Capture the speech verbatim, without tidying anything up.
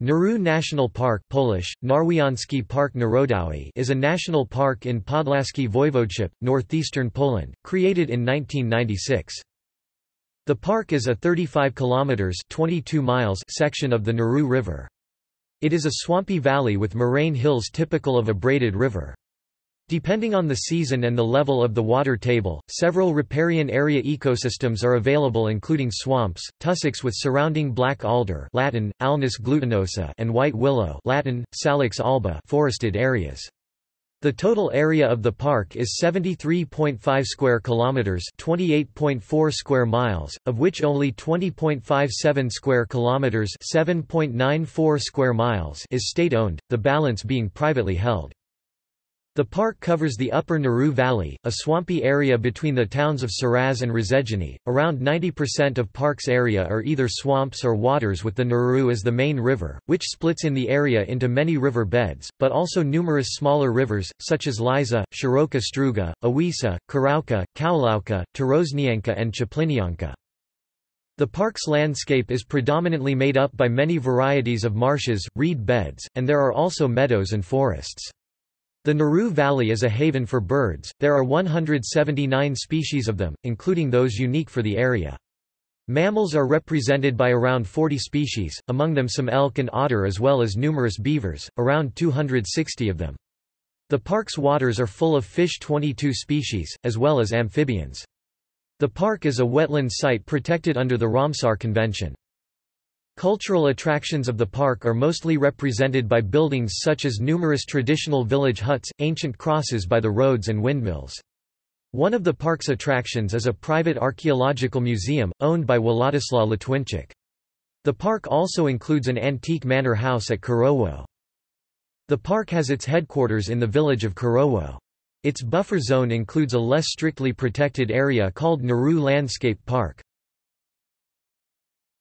Narew National Park (Polish: Narwianski Park Narodowy) is a national park in Podlaskie Voivodeship, northeastern Poland, created in nineteen ninety-six. The park is a thirty-five kilometers (twenty-two miles) section of the Narew River. It is a swampy valley with moraine hills typical of a braided river. Depending on the season and the level of the water table, several riparian area ecosystems are available including swamps, tussocks with surrounding black alder (Latin: Alnus glutinosa) and white willow (Latin: Salix alba) forested areas. The total area of the park is seventy-three point five square kilometers, twenty-eight point four square miles, of which only twenty point five seven square kilometers, seven point nine four square miles is state-owned, the balance being privately held. The park covers the Upper Narew Valley, a swampy area between the towns of Suraz and Rzedziany. Around ninety percent of park's area are either swamps or waters with the Narew as the main river, which splits in the area into many river beds, but also numerous smaller rivers, such as Liza, Shiroka Struga, Owisa, Karauka, Kaulauka, Tarosnianka and Chaplinyanka. The park's landscape is predominantly made up by many varieties of marshes, reed beds, and there are also meadows and forests. The Narew Valley is a haven for birds. There are one hundred seventy-nine species of them, including those unique for the area. Mammals are represented by around forty species, among them some elk and otter as well as numerous beavers, around two hundred sixty of them. The park's waters are full of fish, twenty-two species, as well as amphibians. The park is a wetland site protected under the Ramsar Convention. Cultural attractions of the park are mostly represented by buildings such as numerous traditional village huts, ancient crosses by the roads and windmills. One of the park's attractions is a private archaeological museum, owned by Władysław Litwinczyk. The park also includes an antique manor house at Kurowo. The park has its headquarters in the village of Kurowo. Its buffer zone includes a less strictly protected area called Narew Landscape Park.